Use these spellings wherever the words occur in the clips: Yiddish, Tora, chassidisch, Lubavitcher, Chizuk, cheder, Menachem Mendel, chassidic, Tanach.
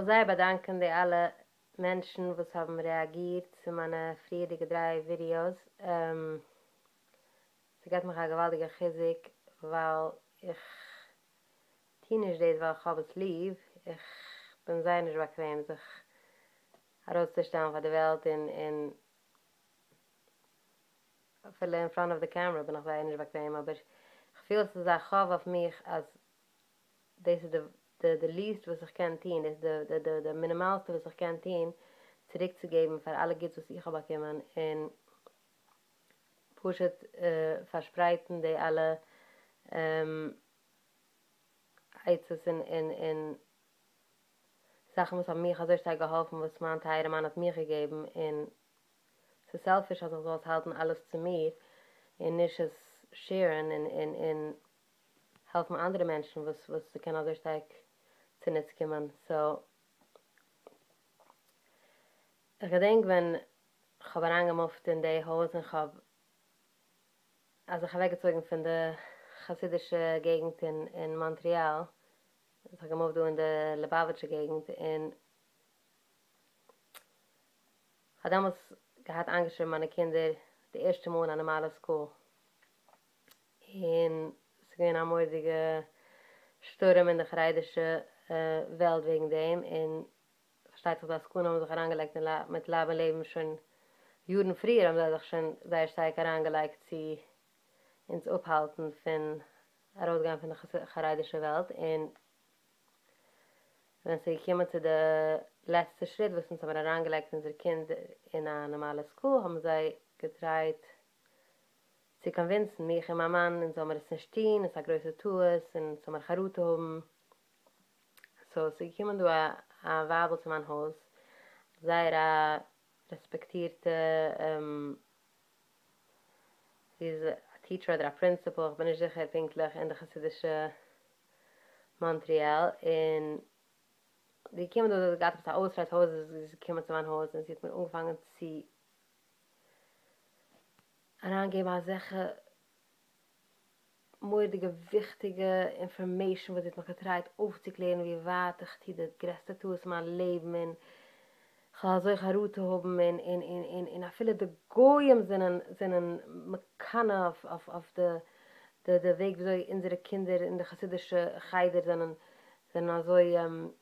soll sehr bedanken, die alle Menschen, die haben reagiert zu meinen friedigen 3 Videos. Es gibt mir eine gewaltige Chizuk, weil ich Teenage Days, weil ich habe es lieb. Ich bin sehr nicht bequem, sich herauszustellen von der Welt in in front of the camera bin ich sehr nicht bequem, aber ich fühle es sehr schaaf auf mich, als das ist the least was ich kann tun, das ist the minimalste was ich kann tun, zurückzugeben für alle Gits, was ich habe bekommen, und pushet verspreiten, die alle Eizes in Sachen, was haben mich so stark geholfen, was mein Teil, man hat mir gegeben, und so selfish, also so halten alles zu mir, und nicht es sharen, und helfen andere Menschen, was sie können so stark zu nichts kommen. So, ich denke, wenn ich habe angemuft in die Hose, ich habe, also ich habe weggezogen von der chassidische Gegend in Montreal, ich habe angemuft in der Lubavitcher Gegend, und ich habe damals angeschrieben meine Kinder, die erste Monat an der normalen Schule. Und es ging eine mordige Sturm in der chassidische Welt wegen dem, und ich verstehe, dass die Schule haben sich herangelegt mit Leben schon Juden früher, haben sie sich schon sehr stark herangelegt, sie ins Abhalten von Herausgang von der chassidischen Welt. Und wenn sie kommen zu der letzten Schritt, was uns haben herangelegt, unsere Kinder in eine normale Schule, haben sie getraut, sie konvinzen, mich und mein Mann, in Sommer ist ein Stein, es ist ein größer Tues, in Sommer Charut haben. So, sie kommen durch ein Wabel zu meinem Haus, sehr respektierte, sie ist ein Teacher oder ein Principal, ich bin nicht sicher, pinklich, in der chassidische Montreal, in die kamen durch das Gattung aus der Haus, sie kamen zu meinem Haus, und sie hat mir angefangen zu herangeben, als solche mordige, wichtige Information, was sie mir getraut aufzuklären, wie weit ich das größte tue aus meinem Leben, und ich habe so eine Route haben, und viele der Goyim sind Mekana auf der Weg, wie unsere Kinder in der chassidische Cheder sind so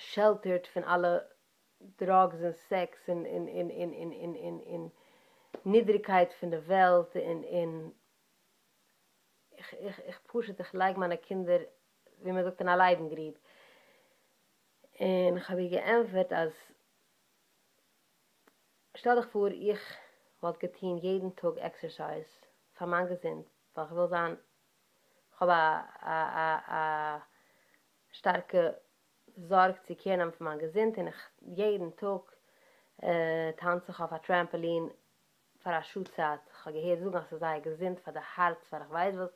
sheltered von alle Drugs und Sex und in Niedrigkeit von der Welt, in ich pushe dich gleich meine Kinder, wie man sagt, in ein Leiden grieb. Und ich habe geämpft, als stell dich vor, ich wollte getan jeden Tag Exercise von meinem Gesinn, weil ich will sagen, ich habe eine starke Sorge zu kennen von meinem Gesinn, und ich jeden Tag tanze ich auf einer Trampolin für eine Schuhzeit. Ich habe gehört, so dass ich sage, Gesinn für das Herz, für ich weiß was.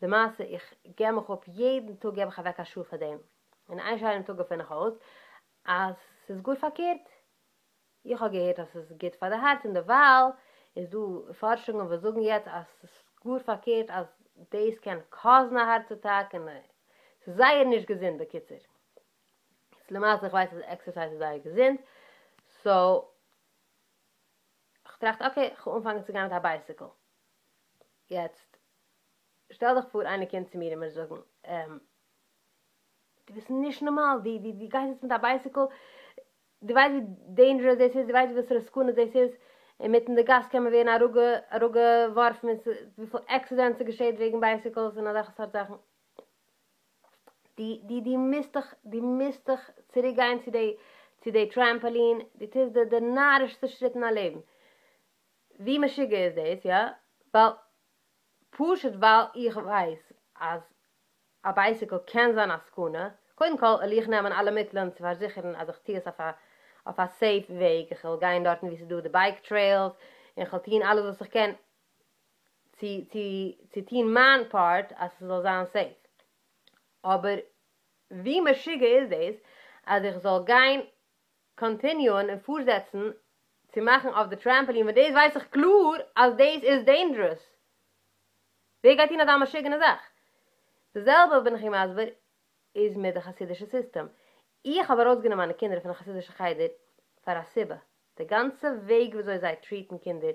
Die Masse, ich gehe mich auf jeden Tag, gebe ich weg eine Schuhe von dem. Und ein Schein Tag finde ich aus, als es gut verkehrt. Ich habe gehört, dass es geht für das Herz in der Wahl. Ich tue Forschungen, wir suchen jetzt, als es gut verkehrt, als das kann causen ein Herzinfarkt. Es sei ja nicht gesund, der Kitzer. Ich weiß, dass Exercise sei gesund. So, ich dachte, okay, ich will anfangen zu gehen mit einem Bicycle. Jetzt, stell dich vor, eine Kind zu mir immer sagen, die wissen nicht normal, die Geist ist mit einem Bicycle, die weiß, wie dangerous das ist, die weiß, wie riskant das ist, und mitten in der Gas können wir in eine Ruge werfen, wie viele Accidents geschehen wegen Bicycles, und dann dachte ich, ich sage, die mistig zurückgehen zu der Trampolin, das ist der narischste Schritt in deinem Leben. Wie man schick ist das, ja? Weil, pushet, weil ich weiß, als ein Bicycle kann sein als Kuhne, können ich nehmen alle Mittel, um zu versichern, also ich ziehe es auf einen safe Weg, ich will gehen dort, wie sie durch die Bike Trails, ich will ziehen alles, was ich kann, sie ziehen mein Part, als es soll sein safe. Aber, wie man schick ist das, als ich soll gehen, continuen und fortsetzen, zu machen auf der Trampolin, weil das weiß ich klar, als das ist dangerous. Wie geht Ihnen da mal schicken eine Sache? Dasselbe bin ich im Asber, ist mit dem chassidischen System. Ich habe rausgenommen meine Kinder von der chassidischen Cheder für eine Sibbe. Der ganze Weg, wie soll sie treaten Kinder,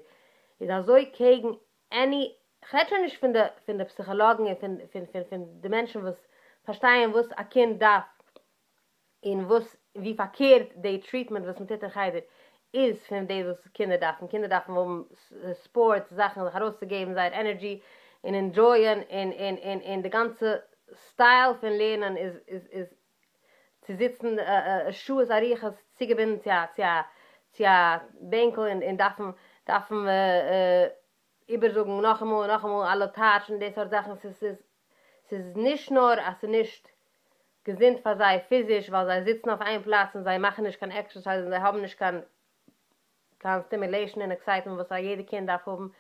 ist so gegen any... Ich rede schon nicht von den Psychologen, von den Menschen, die verstehen, was ein Kind darf, und was, wie verkehrt die Treatment, was mit der Cheder ist, von dem, was Kinder darf. Und Kinder dürfen um Sports, Sachen herauszugeben, sein Energy, und enjoyen, und der ganze Style von Lernen ist zu sitzen, Schuhe, Ariches, Ziegebinden, zu Bänkeln, und dürfen übersuchen, noch einmal, alle Tatschen, diese Sachen. Es ist nicht nur, dass sie nicht gesinnt sei physisch, weil sie sitzen auf einem Platz und sie machen nicht kein Exercise, und sie haben nicht kein Stimulation und Excitement, was jedes Kind darf haben.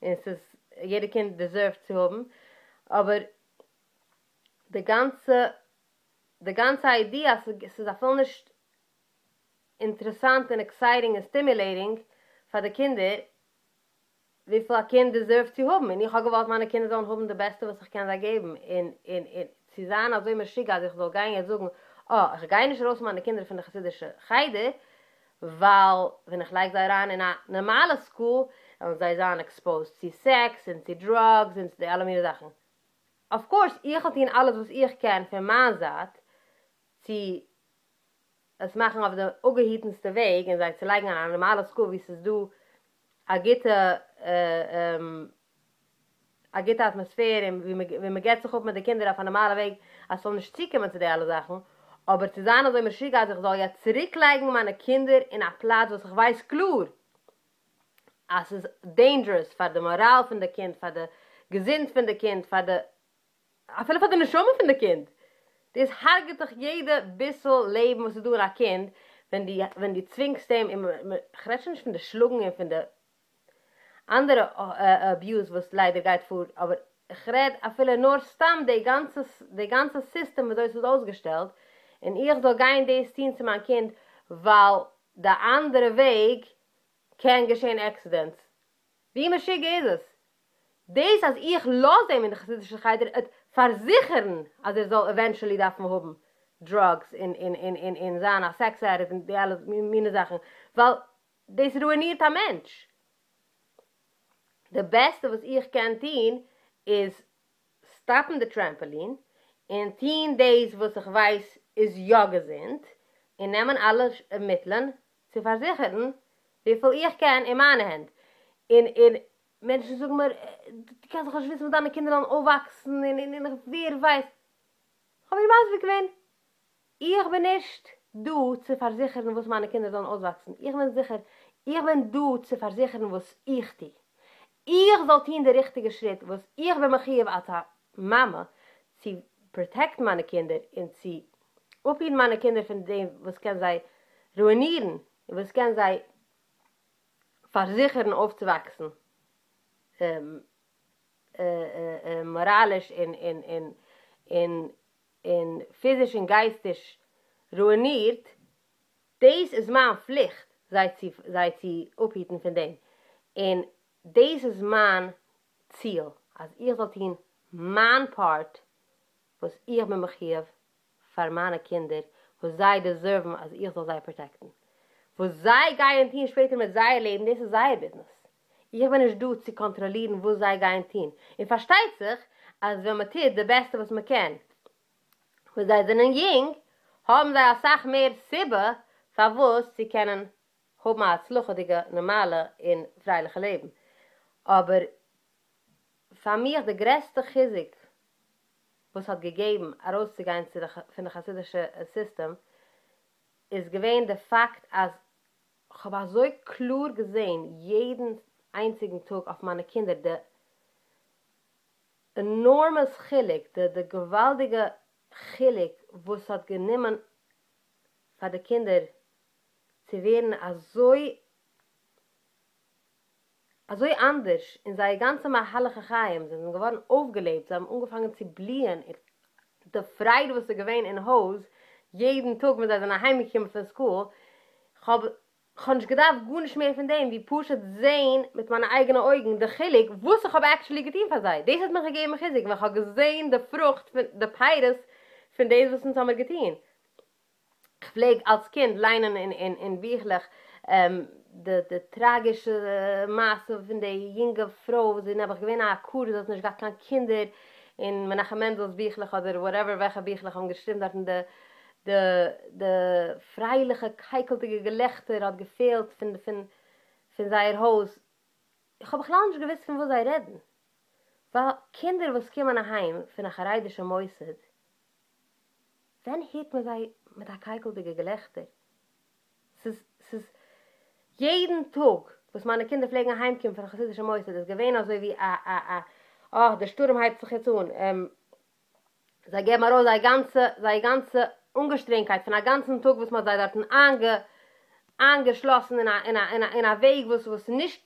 Jedes Kind deserved zu haben. Aber die ganze Idee, es ist auch nicht interessant und exciting und stimulating für die Kinder, wie viel ein Kind deserved zu haben. Und ich habe gewollt, meine Kinder sollen haben das Beste, was ich kann geben. Und sie sagen, also immer schick, also ich soll gar nicht sagen, oh, ich gehe nicht raus meine Kinder von der chassidischen Cheder, weil, wenn ich gleich da rein in eine normale Schule, dann sei sie exposed zu Sex, und zu Drugs, und zu alle meine Sachen. Of course, ich hatte ihnen alles, was ich kann, für meine Saat, sie es machen auf den ungehittensten Weg, und sie legen an eine normale Schule, wie sie du, a gitte Atmosphäre, wie man geht sich auf mit den Kindern auf einem normalen Weg, als soll nicht zicken mit den alle Sachen, aber zu sagen, also immer schick, also ich soll ja zurücklegen meine Kinder in einen Platz, was ich weiß, klar, es ist dangerous für die Moral von den Kindern, für den Gesinn von den Kindern, für den, auf jeden Fall für den Schumme von den Kindern. Das hargert doch jeder bisschen Leben, was du tun als Kind, wenn die zwingst dem, ich rede nicht von den Schlungen, von den andere abuse was leider geht vor, aber ich rede auf viele nur Stamm, die ganze System mit uns ausgestellt, und ich soll kein Destiny zu meinem Kind, weil der andere Weg kann geschehen Accidents. Wie immer schick ist es. Das, als ich los in der chassidischen Cheder, es versichern, als er soll eventually davon haben, Drugs in seiner Sex, in die alle meine Sachen, weil das ruiniert ein Mensch. The beste was ich kann tun, is stoppen de trampoline, in 10 days, was ich weiß, is joggen sind, und nehmen alle Mitteln zu versichern, wie viel ich kann in meiner Hand. In Menschen sagen mir, du kannst doch nicht wissen, wo deine Kinder dann aufwachsen, und wer weiß. Hab ich mal bequem. Ich bin nicht du zu versichern, was meine Kinder dann auswachsen. Ich bin sicher, ich bin du zu versichern, was ich tue. Ich sollte in den richtigen Schritt, was ich bei mir hier als Mama, sie protect meine Kinder und sie aufhören meine Kinder von dem, was kann sie ruinieren, was kann sie versichern aufzuwachsen. Moralisch und physisch und geistig ruiniert, das ist meine Pflicht, seit sie aufhören von dem. Und das ist mein Ziel. Also ich sollte in mein Part, was ich mit mir gebe, für meine Kinder, wo sie deserven, also ich soll sie protecten. Wo sie gehen später mit seinem Leben, das ist sein Business. Ich bin nicht du, zu kontrollieren, wo sie gehen. Und versteht sich, als wenn man tut, das Beste, was man kann. Wo sie sind in Jing, haben sie als Sache mehr Sibbe, für was sie können, hob man als luchendige, normale, in freilichen Leben. Aber für mich der größte Chizik, was hat gegeben, herauszugehen von der chassidischen System, ist gewesen der Fakt, als ich habe so klar gesehen, jeden einzigen Tag auf meine Kinder, der enorme Chilik, der gewaltige Chilik, was hat genommen für die Kinder, sie werden so anders in seine ganze mahalige Chaim. Sie sind geworden aufgelebt, sie haben angefangen zu bliehen. Die Freude, was sie gewähnt in Haus, jeden Tag, wenn sie nach Hause kommen von der Schule, ich habe nicht gedacht, gut nicht mehr von dem, wie pushet sehen mit meinen eigenen Augen, der Chilik, wusste ich, ob ich actually getan habe. Das hat mir gegeben, Chizik, weil ich habe gesehen, die Frucht, die Peiris, von dem, was uns haben getan. Ik vleeg als kind lijnen in Wiegelig. De tragische maßen van de jonge vrouw. Ze hebben gewoon een koer, dat ze niet kan kinderen in Menachem Mendels Wiegelig of whatever weg in Wiegelig hebben gestemd. Dat de vrijelijke, keikelige gelegter had gefehlt van zijn huis. Ik heb gewoon niet gewusst van wat zij redden. Want kinderen die komen naar huis van een gereidische moeite, dan heet men zij met een keikelige gelegter. Het is jeden Tag, als mijn kinderen vliegen naar huis komen van een gereidische moeite, dat is gewoon als wie de Sturm heeft zich jetzt aan. Zij geven maar ook die ganze ongestrengheid van de ganzen Tag, was man zij dat aangeschlossen in een weg, was niet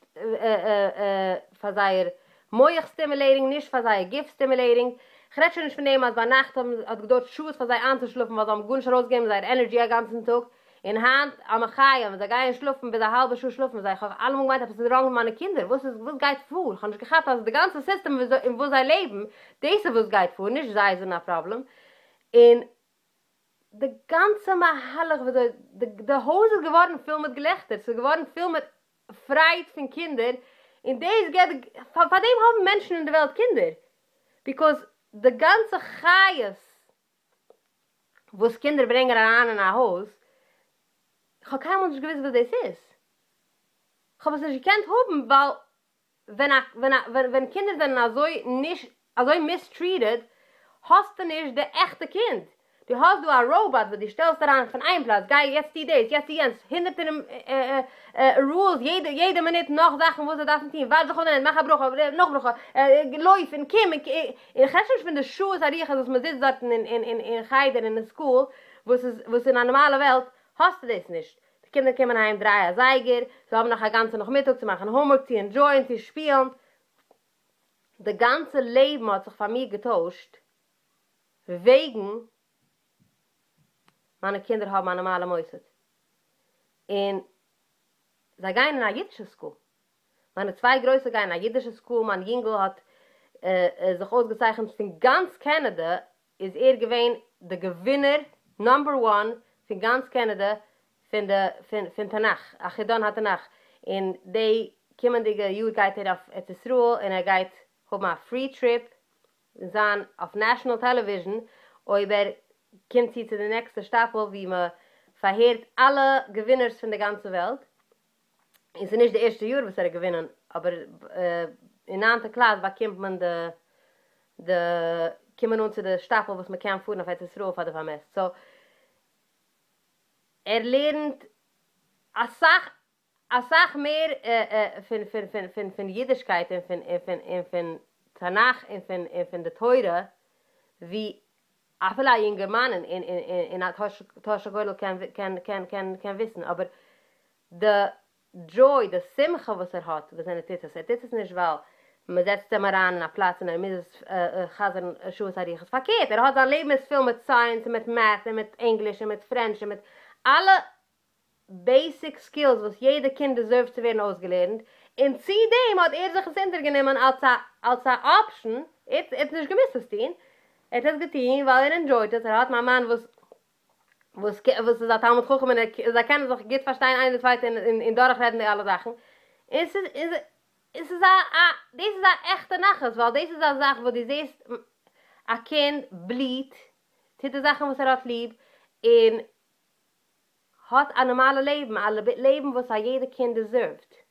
van zijn mooie stimulering, niet van zijn giftstimulering. Gretchen is vernemen als bij nacht had ik dood schoot van zijn aan te schluffen, want om gunst rausgeven zijn energie de ganzen Tag. In hand aan mijn gaaien, want ze gaan schluffen, bij de halve schoen schluffen. Zij gaan allemaal gemeint, hebben ze drang met mijn kinderen. Wat gaat voor? Gaan ze gehad als de ganze systeem in waar zij leven, deze wat gaat voor, niet zij zijn een probleem. En de ganze mahallig, de hoes is geworden veel met gelegter, ze geworden veel met vrijheid van kinderen. In deze van die hebben mensen in de wereld kinderen. Because de ganze gaies, wat kinderen brengen aan naar huis, ik heb helemaal niet gewusst wat dit is. Ik heb het niet gekend hopen, want wanneer kinderen zo mistreated, hast je niet de echte kind. Die hast je een robot, die stelt eraan van een plaats. Ga je jetzt die deze, jetzt die jens. Hindert in de rules, jede minuut nog zeggen wat ze dat niet doen. Waar ze gewoon in, mag je nog broeken. Leuf en Kim. In Gershens van de school, als we zitten in Geider in de school, was het in een normale wereld. Hast du das nicht? Die Kinder kommen heim, drei Seiger, sie haben noch eine ganze noch Mittag, sie machen Homework, sie enjoyen, sie spielen. Das ganze Leben hat sich von mir getauscht, wegen meine Kinder haben eine normale Mäuse. Und sie gehen in eine jiddische Schule. Meine zwei Größe gehen in eine jiddische Schule, mein Jingel hat sich ausgezeichnet, von ganz Kanada ist gewesen der Gewinner, Number 1, van ganz Canada, van Tanach. Achidon had Tanach. En die komende Jood gaat hij af het Israël en hij gaat op een free trip zijn op national television. Over komt hij te de nächste stapel wie me verheert alle gewinners van de ganze wereld. Het is niet de eerste jaar dat ze gewinnen, maar in een klas waar komt men de stapel wat men kan voeren op het Israël van de vermest. So, lernt asach meer van Jiddischkeit en van Tanach en van de Tora wie afela jonge mannen in het Toshagoyl kan wissen. Maar de joy, de simcha wat er had, we zijn het is niet wel. Maar dat zet hem eraan naar plaatsen en dan gaat er een schoen het verkeerd. Er had een levensfilm met science, met math, met Engels, met French, met alle basic skills wat jeder kind deserves te werden ausgelernt. En zie dem had eerder gezender genomen als een option. Het is niet gemist gesteen. Het is geteen, weil er enjoyed het. Er had mijn man was dat allemaal goed gekomen. Ze kennen zich goed verstaan en de tweede in dorp redden alle dagen. Deze is een echte nachts, want deze is een zaak waar die zeest een kind bleed. Dit is de zaak wat er had lieb. En had een normale leven, een leven wat jeder kind deserved.